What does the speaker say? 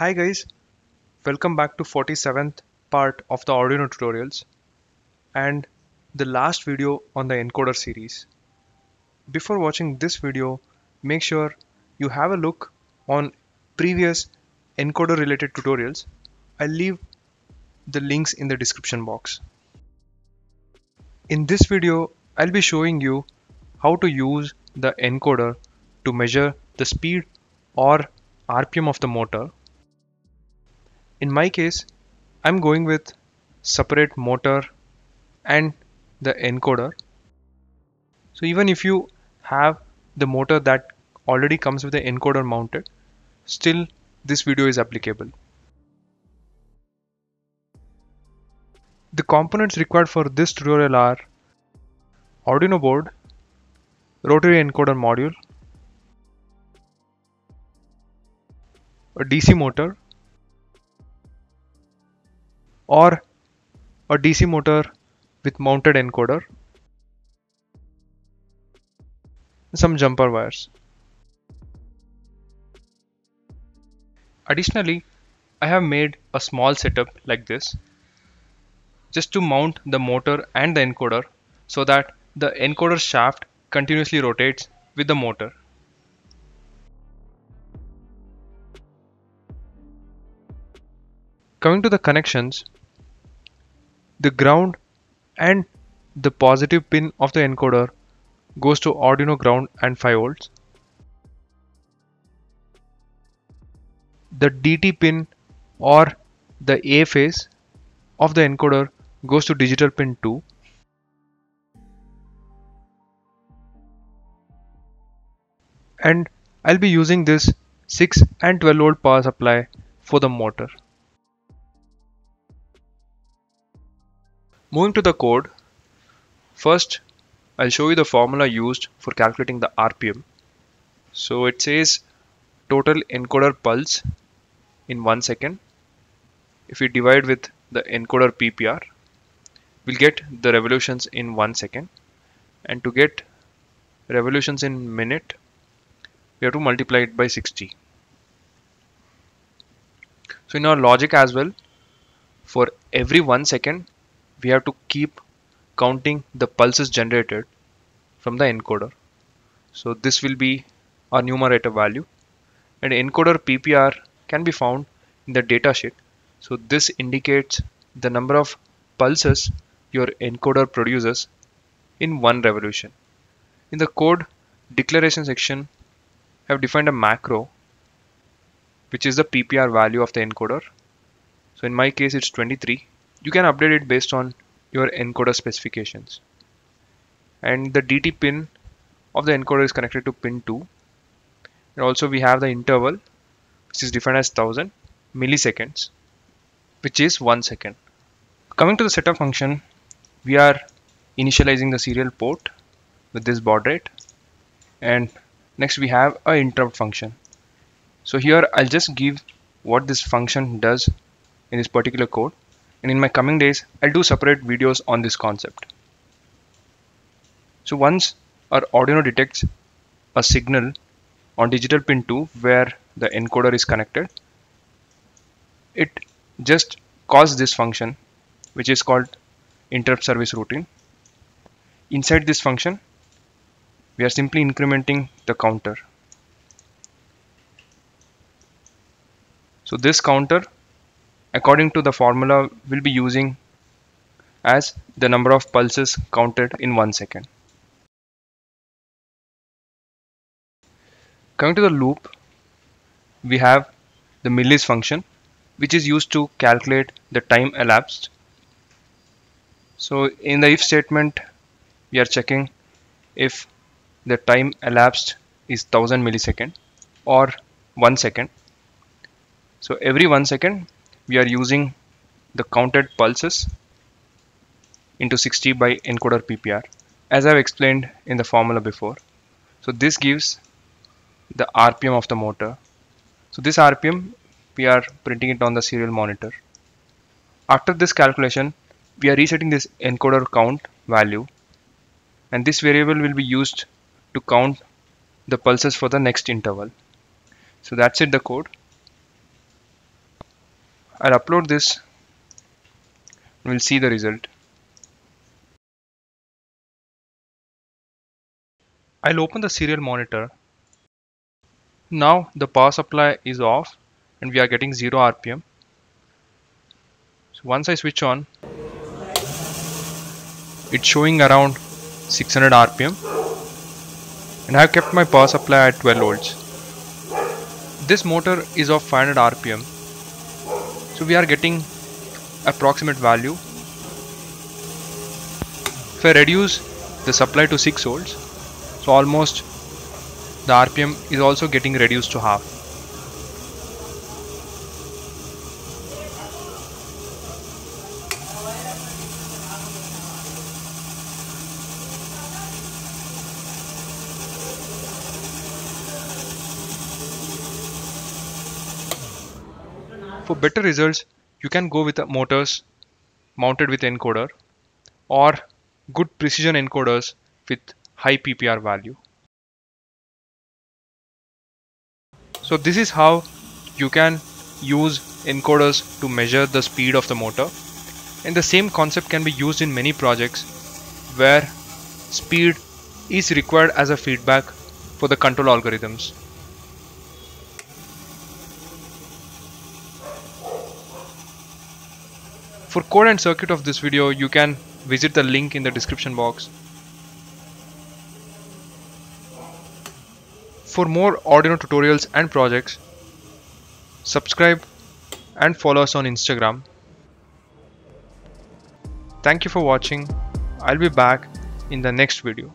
Hi guys, welcome back to 47th part of the Arduino tutorials and the last video on the encoder series. Before watching this video, make sure you have a look on previous encoder related tutorials. I'll leave the links in the description box. In this video, I'll be showing you how to use the encoder to measure the speed or RPM of the motor. In my case, I'm going with separate motor and the encoder. So even if you have the motor that already comes with the encoder mounted, still this video is applicable. The components required for this tutorial are Arduino board, rotary encoder module, a DC motor or a DC motor with mounted encoder, some jumper wires. Additionally, I have made a small setup like this just to mount the motor and the encoder so that the encoder shaft continuously rotates with the motor. Coming to the connections, the ground and the positive pin of the encoder goes to Arduino ground and 5 volts. The DT pin or the A phase of the encoder goes to digital pin 2. And I'll be using this 6 and 12 volt power supply for the motor. Moving to the code, first I'll show you the formula used for calculating the RPM. So it says total encoder pulse in 1 second. If we divide with the encoder PPR, we'll get the revolutions in 1 second. And to get revolutions in minute, we have to multiply it by 60. So in our logic as well, for every 1 second, we have to keep counting the pulses generated from the encoder. So this will be our numerator value, and encoder PPR can be found in the datasheet. So this indicates the number of pulses your encoder produces in one revolution. In the code declaration section, I have defined a macro which is the PPR value of the encoder. So in my case it's 23. You can update it based on your encoder specifications. And the DT pin of the encoder is connected to pin 2. And also we have the interval, which is defined as 1000 milliseconds, which is 1 second. Coming to the setup function, we are initializing the serial port with this baud rate. And next we have an interrupt function. So here I'll just give what this function does in this particular code. And in my coming days, I'll do separate videos on this concept. So once our Arduino detects a signal on digital pin 2 where the encoder is connected, it just calls this function, which is called interrupt service routine. Inside this function, we are simply incrementing the counter. So this counter, according to the formula, we'll be using as the number of pulses counted in 1 second. Coming to the loop, we have the millis function, which is used to calculate the time elapsed. So in the if statement, we are checking if the time elapsed is 1000 milliseconds or 1 second. So every 1 second, we are using the counted pulses into 60 by encoder PPR, as I've explained in the formula before. So this gives the RPM of the motor. So this RPM, we are printing it on the serial monitor. After this calculation, we are resetting this encoder count value, and this variable will be used to count the pulses for the next interval. So that's it, the code. I'll upload this and we'll see the result. I'll open the serial monitor. Now the power supply is off and we are getting 0 RPM. So once I switch on, it's showing around 600 RPM and I have kept my power supply at 12 volts. This motor is of 500 RPM. So we are getting approximate value. If I reduce the supply to 6 volts, so almost the RPM is also getting reduced to half. For better results, you can go with motors mounted with encoder or good precision encoders with high PPR value. So this is how you can use encoders to measure the speed of the motor, and the same concept can be used in many projects where speed is required as a feedback for the control algorithms. For code and circuit of this video, you can visit the link in the description box. For more Arduino tutorials and projects, subscribe and follow us on Instagram. Thank you for watching. I'll be back in the next video.